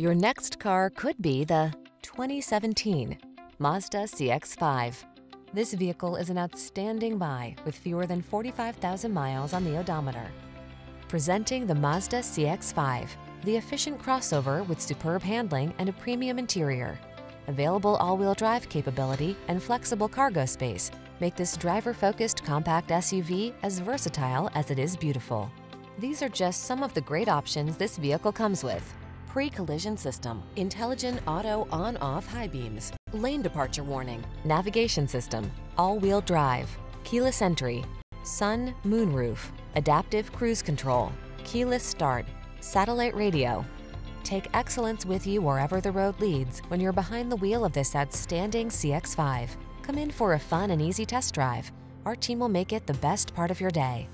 Your next car could be the 2017 Mazda CX-5. This vehicle is an outstanding buy with fewer than 45,000 miles on the odometer. Presenting the Mazda CX-5, the efficient crossover with superb handling and a premium interior. Available all-wheel drive capability and flexible cargo space make this driver-focused compact SUV as versatile as it is beautiful. These are just some of the great options this vehicle comes with: pre-collision system, intelligent auto on-off high beams, lane departure warning, navigation system, all-wheel drive, keyless entry, sun, moon roof, adaptive cruise control, keyless start, satellite radio. Take excellence with you wherever the road leads when you're behind the wheel of this outstanding CX-5. Come in for a fun and easy test drive. Our team will make it the best part of your day.